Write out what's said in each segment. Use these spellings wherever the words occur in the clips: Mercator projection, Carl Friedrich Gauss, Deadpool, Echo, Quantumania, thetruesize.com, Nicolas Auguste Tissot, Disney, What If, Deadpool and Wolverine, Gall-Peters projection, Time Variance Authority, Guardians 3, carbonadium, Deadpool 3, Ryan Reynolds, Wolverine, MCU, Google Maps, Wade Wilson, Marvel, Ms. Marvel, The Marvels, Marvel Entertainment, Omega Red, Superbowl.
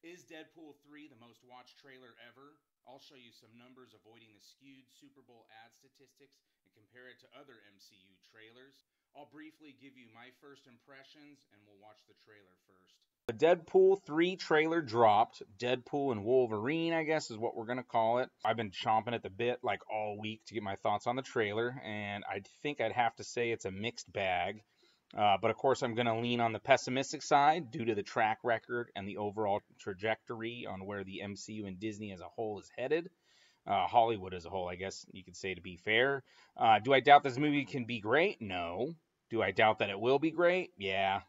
Is Deadpool 3 the most watched trailer ever? I'll show you some numbers avoiding the skewed Super Bowl ad statistics and compare it to other MCU trailers. I'll briefly give you my first impressions, and we'll watch the trailer first. The Deadpool 3 trailer dropped. Deadpool and Wolverine, I guess, is what we're going to call it. I've been chomping at the bit like all week to get my thoughts on the trailer, and I think I'd have to say it's a mixed bag. But of course, I'm going to lean on the pessimistic side due to the track record and the overall trajectory on where the MCU and Disney as a whole is headed. Hollywood as a whole, I guess you could say, to be fair. Do I doubt this movie can be great? No. Do I doubt that it will be great? Yeah.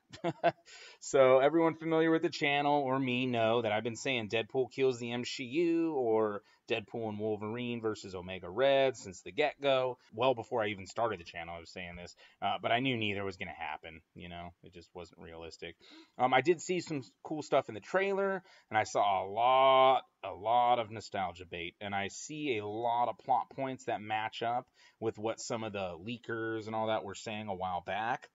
So everyone familiar with the channel or me know that I've been saying Deadpool kills the MCU or Deadpool and Wolverine versus Omega Red since the get-go. Well, before I even started the channel, I was saying this. But I knew neither was going to happen. You know, it just wasn't realistic. I did see some cool stuff in the trailer, and I saw a lot of nostalgia bait, and I see a lot of plot points that match up with what some of the leakers and all that were saying a while back.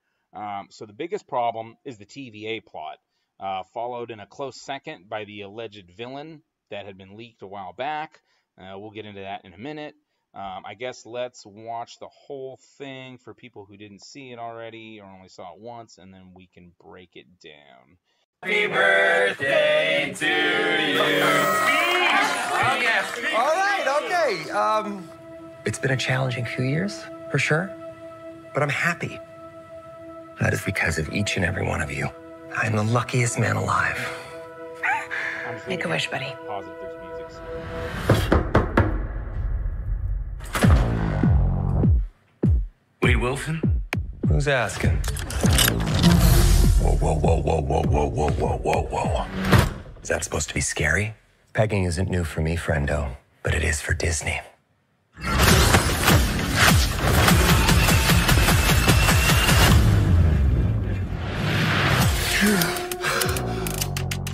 So the biggest problem is the TVA plot, followed in a close second by the alleged villain that had been leaked a while back. We'll get into that in a minute. I guess let's watch the whole thing for people who didn't see it already or only saw it once, and then we can break it down. Happy birthday to you. Oh, yes. All right, okay. It's been a challenging few years, for sure. But I'm happy. That is because of each and every one of you. I'm the luckiest man alive. Make a wish, buddy. Wade Wilson? Who's asking? Whoa, whoa, whoa, whoa, whoa, whoa, whoa, whoa, whoa. Is that supposed to be scary? Pegging isn't new for me, friendo, but it is for Disney.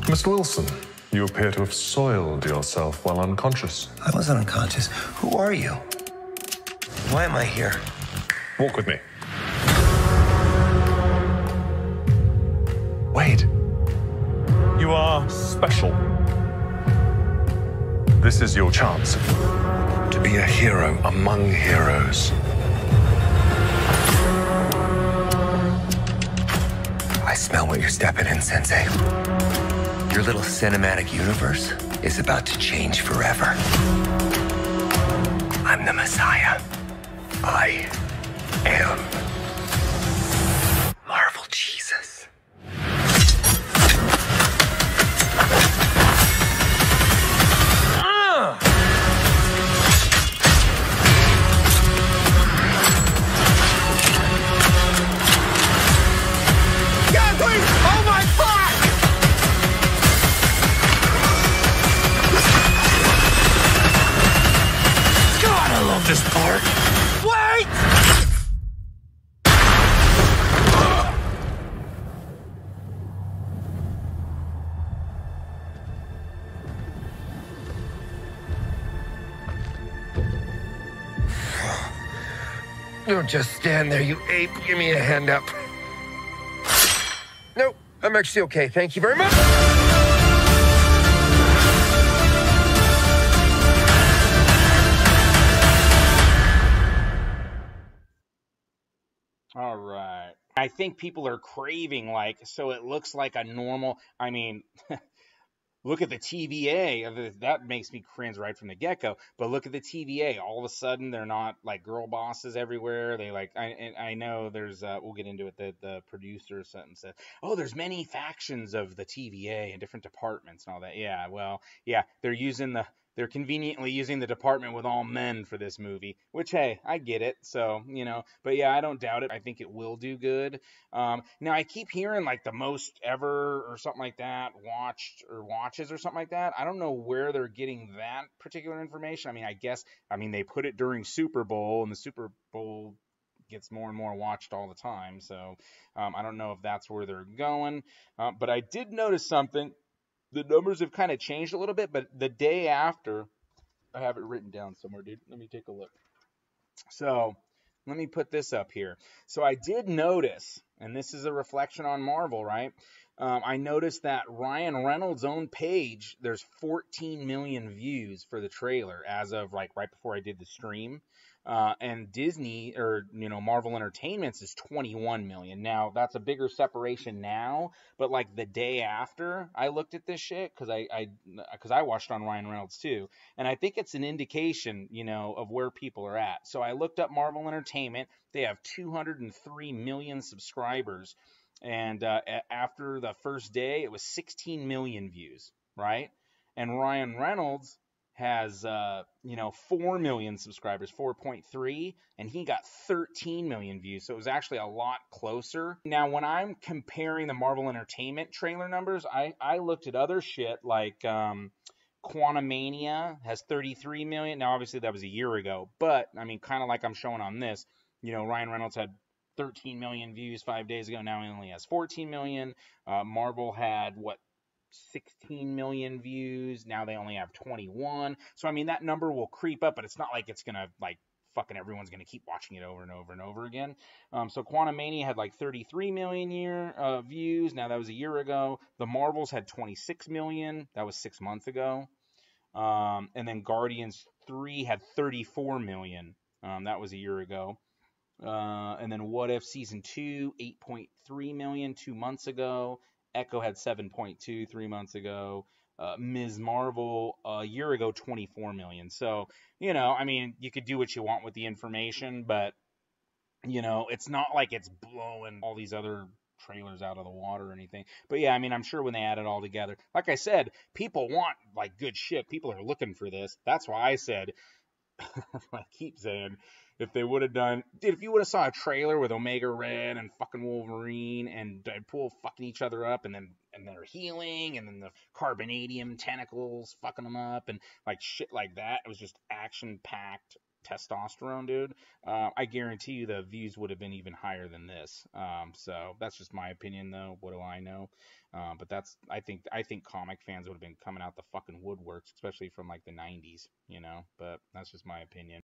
Mr. Wilson, you appear to have soiled yourself while unconscious. I wasn't unconscious. Who are you? Why am I here? Walk with me. Wait. You are special. This is your chance to be a hero among heroes. I smell what you're stepping in, Sensei. Your little cinematic universe is about to change forever. I'm the Messiah. I am. Don't just stand there, you ape. Give me a hand up. Nope, I'm actually okay. Thank you very much. All right. I think people are craving, like, so it looks like a normal, I mean... Look at the TVA. That makes me cringe right from the get-go. But look at the TVA. All of a sudden, they're not like girl bosses everywhere. They like. I know there's. We'll get into it. The producer said, "Oh, there's many factions of the TVA and different departments and all that." Yeah. Well. Yeah. They're using the. They're conveniently using the department with all men for this movie, which, hey, I get it. So, you know, but yeah, I don't doubt it. I think it will do good. Now, I keep hearing like the most ever or something like that watched or watches or something like that. I don't know where they're getting that particular information. I mean, I guess, I mean, they put it during Super Bowl and the Super Bowl gets more and more watched all the time. So I don't know if that's where they're going. But I did notice something. The numbers have kind of changed a little bit, but the day after, I have it written down somewhere, dude. Let me take a look. So let me put this up here. So I did notice, and this is a reflection on Marvel, right? I noticed that Ryan Reynolds' own page, there's 14 million views for the trailer as of like right before I did the stream. And Disney, or, you know, Marvel Entertainment's is 21 million. Now, that's a bigger separation now, but like the day after I looked at this shit, because I watched on Ryan Reynolds too, and I think it's an indication, you know, of where people are at. So I looked up Marvel Entertainment. They have 203 million subscribers, and after the first day, it was 16 million views, right? And Ryan Reynolds has, 4 million subscribers, 4.3, and he got 13 million views. So it was actually a lot closer. Now, when I'm comparing the Marvel Entertainment trailer numbers, I looked at other shit like Quantumania has 33 million. Now, obviously, that was a year ago, but I mean, kind of like I'm showing on this, you know, Ryan Reynolds had 13 million views 5 days ago. Now he only has 14 million. Marvel had, 16 million views. Now they only have 21. So, I mean, that number will creep up, but it's not like it's going to, fucking everyone's going to keep watching it over and over and over again. So Quantumania had, 33 million views. Now that was a year ago. The Marvels had 26 million. That was 6 months ago. And then Guardians 3 had 34 million. That was a year ago. And then What If Season 2, 8.3 million 2 months ago. Echo had 7.2 3 months ago. Ms. Marvel a year ago, 24 million. So, you know, I mean, you could do what you want with the information, but, you know, it's not like it's blowing all these other trailers out of the water or anything. But, yeah, I mean, I'm sure when they add it all together, like I said, people want, good shit. People are looking for this. That's why I said, I keep saying, if you would have saw a trailer with Omega Red and fucking Wolverine and Deadpool fucking each other up, and they're healing, and then the carbonadium tentacles fucking them up, and shit like that, it was just action-packed testosterone, dude. I guarantee you the views would have been even higher than this. So that's just my opinion, though. What do I know? But that's, I think comic fans would have been coming out the fucking woodworks, especially from the 90s, you know. But that's just my opinion.